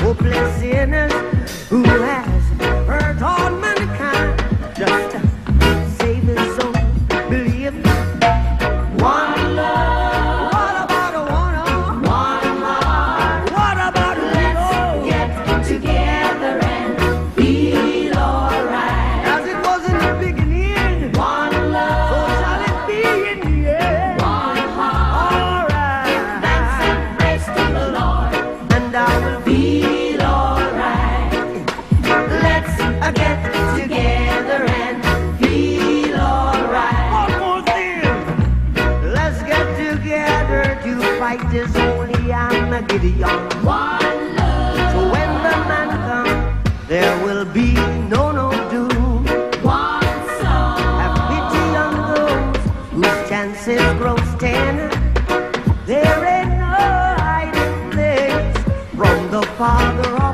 hopeless sinners who has hurt all mankind. Just save his soul, believe me. One love. What about a one? One love. What about a love? Let's get together and feel alright. As it was in the beginning. One love. So shall it be in the end. One heart. Alright. Give thanks and praise to the Lord, and I will feel. Get together and feel alright. One more thing. Let's get together to fight this holy Armageddon. One love. So when the man comes, there will be no doom. One soul. Have pity on those whose chances grow tender. There ain't no hiding place from the Father.